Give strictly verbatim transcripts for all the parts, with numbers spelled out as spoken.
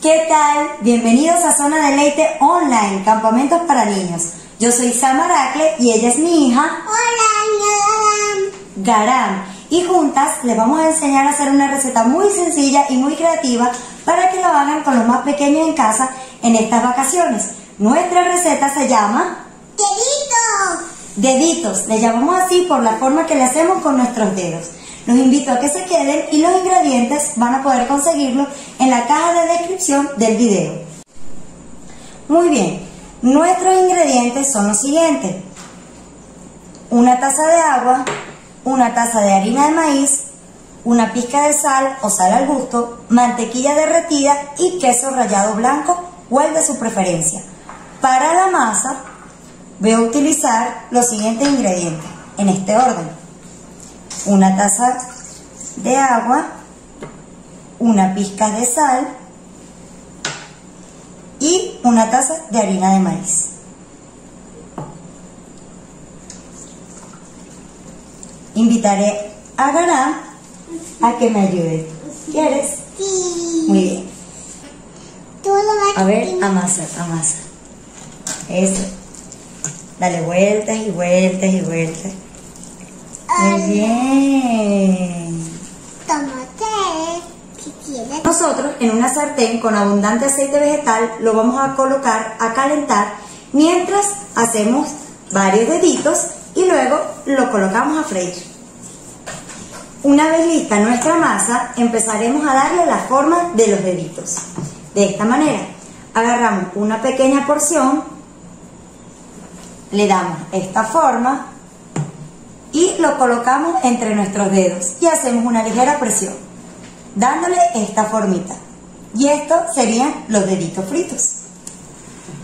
¿Qué tal? Bienvenidos a Zona Deleite Online, campamentos para niños. Yo soy Samaracle y ella es mi hija. Hola, Garam. Garam. Y juntas les vamos a enseñar a hacer una receta muy sencilla y muy creativa para que lo hagan con los más pequeños en casa en estas vacaciones. Nuestra receta se llama... ¡Deditos! Deditos. Le llamamos así por la forma que le hacemos con nuestros dedos. Los invito a que se queden y los ingredientes van a poder conseguirlos en la caja de descripción del video. Muy bien, nuestros ingredientes son los siguientes: una taza de agua, una taza de harina de maíz, una pizca de sal o sal al gusto, mantequilla derretida y queso rallado blanco o el de su preferencia. Para la masa voy a utilizar los siguientes ingredientes en este orden: una taza de agua, una pizca de sal y una taza de harina de maíz. Invitaré a Garam a que me ayude. ¿Quieres? Sí. Muy bien. A ver, amasa, amasa. Eso. Dale vueltas y vueltas y vueltas. Muy bien. Nosotros en una sartén con abundante aceite vegetal lo vamos a colocar a calentar mientras hacemos varios deditos y luego lo colocamos a freír. Una vez lista nuestra masa, empezaremos a darle la forma de los deditos. De esta manera, agarramos una pequeña porción, le damos esta forma y lo colocamos entre nuestros dedos y hacemos una ligera presión, dándole esta formita. Y estos serían los deditos fritos.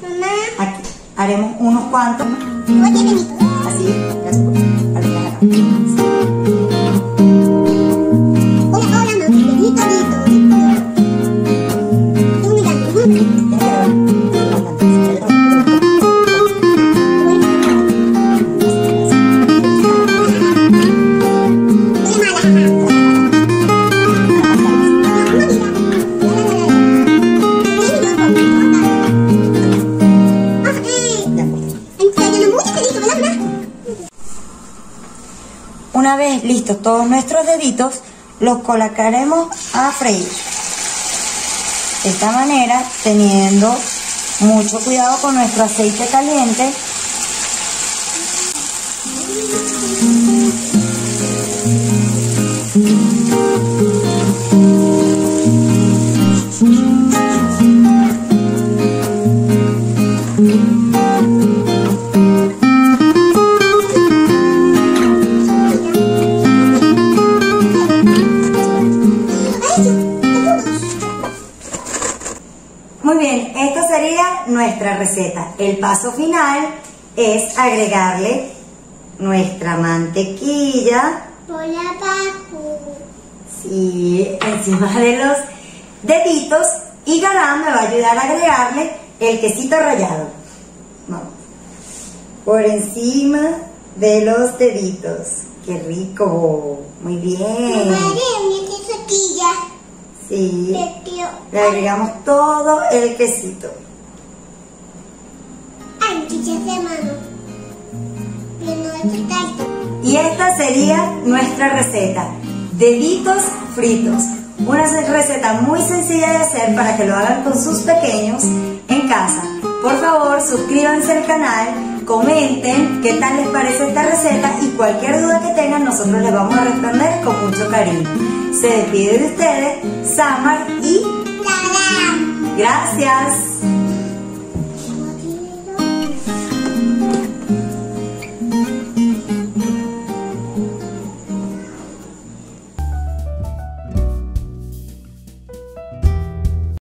Mamá. Aquí haremos unos cuantos. Así. Una vez listos todos nuestros deditos, los colocaremos a freír. De esta manera, teniendo mucho cuidado con nuestro aceite caliente. Muy bien, esta sería nuestra receta. El paso final es agregarle nuestra mantequilla. Por abajo. Sí, encima de los deditos. Y Garam me va a ayudar a agregarle el quesito rallado. Vamos. Por encima de los deditos. ¡Qué rico! Muy bien. Sí, le agregamos todo el quesito. Y esta sería nuestra receta, deditos fritos. Una receta muy sencilla de hacer para que lo hagan con sus pequeños en casa. Por favor, suscríbanse al canal, comenten qué tal les parece esta receta y cualquier duda que tengan nosotros les vamos a responder con mucho cariño. Se despide de ustedes, Samar y Garam. Gracias.